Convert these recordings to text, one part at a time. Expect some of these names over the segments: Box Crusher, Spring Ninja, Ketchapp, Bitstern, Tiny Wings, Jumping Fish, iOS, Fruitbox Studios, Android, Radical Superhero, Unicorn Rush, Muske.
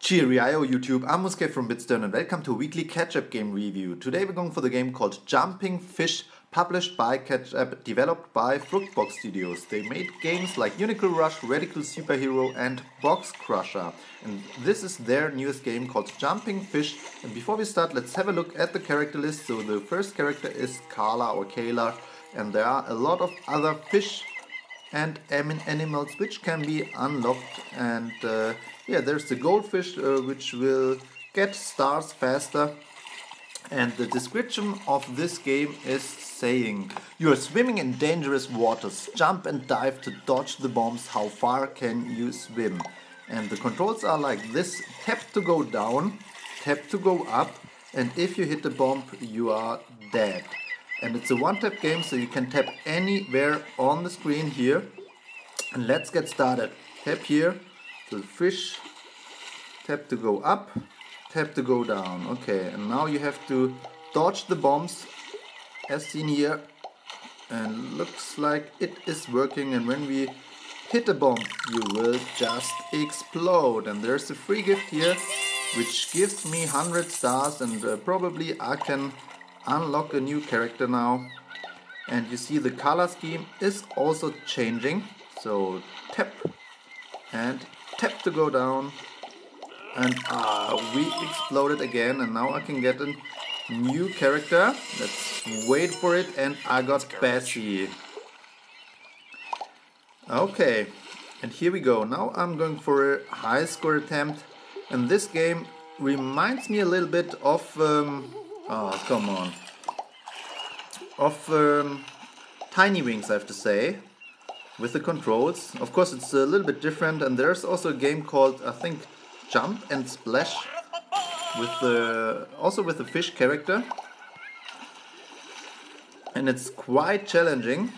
Cheerio YouTube, I'm Muske from Bitstern and welcome to a weekly Ketchapp game review. Today we're going for the game called Jumping Fish, published by Ketchapp, developed by Fruitbox Studios. They made games like Unicorn Rush, Radical Superhero and Box Crusher. And this is their newest game called Jumping Fish. And before we start, let's have a look at the character list. So the first character is Kala or Kayla, and there are a lot of other fish and animals which can be unlocked, and yeah, there's the goldfish which will get stars faster. And the description of this game is saying, "You are swimming in dangerous waters. Jump and dive to dodge the bombs. How far can you swim?" And the controls are like this: tap to go down, tap to go up, and if you hit the bomb you are dead. And it's a one-tap game, so you can tap anywhere on the screen here. And let's get started. Tap here to the fish, tap to go up, tap to go down. Okay, and now you have to dodge the bombs as seen here. And looks like it is working, and when we hit a bomb you will just explode. And there's a free gift here which gives me 100 stars, and probably I can unlock a new character now. And you see the color scheme is also changing, so tap and tap to go down, and we exploded again. And now I can get a new character. Let's wait for it. And I got Bessie. Okay, and here we go. Now I'm going for a high score attempt, and this game reminds me a little bit of Tiny Wings, I have to say, with the controls. Of course, it's a little bit different, and there's also a game called, I think, Jump and Splash, with the, also with the fish character. And it's quite challenging,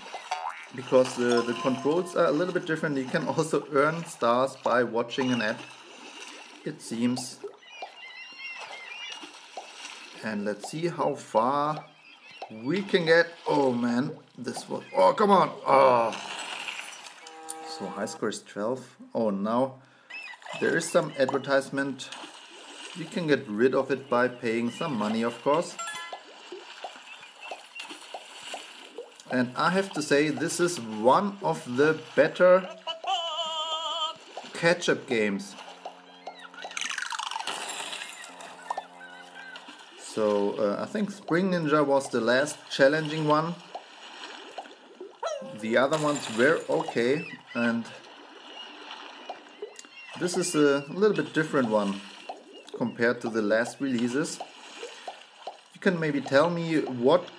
because the controls are a little bit different. You can also earn stars by watching an ad, it seems. And let's see how far we can get. Oh man, this was... oh, come on! Oh. So high score is 12. Oh, now there is some advertisement. You can get rid of it by paying some money, of course. And I have to say, this is one of the better Ketchapp games. So I think Spring Ninja was the last challenging one. The other ones were okay, and this is a little bit different one compared to the last releases. You can maybe tell me what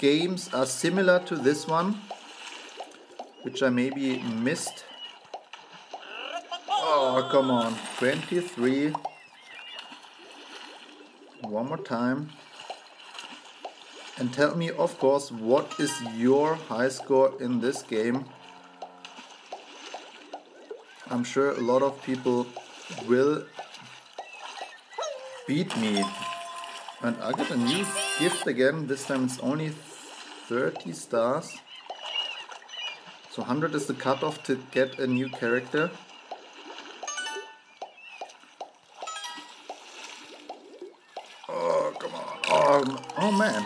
games are similar to this one, which I maybe missed. Oh, come on, 23. One more time, and tell me, of course, what is your high score in this game. I'm sure a lot of people will beat me. And I get a new gift again. This time it's only 30 stars, so 100 is the cutoff to get a new character. Oh man.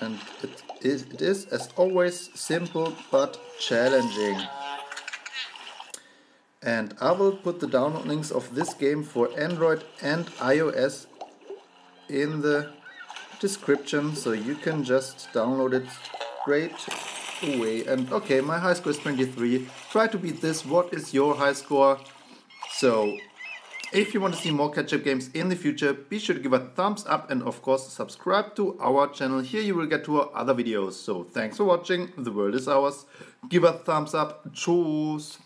And it is, as always, simple but challenging. And I will put the download links of this game for Android and iOS in the description, so you can just download it straight away. And okay, my high score is 23. Try to beat this. What is your high score? So if you want to see more Ketchapp games in the future, be sure to give a thumbs up and of course subscribe to our channel. Here you will get to our other videos. So thanks for watching, the world is ours, give a thumbs up, tschüss!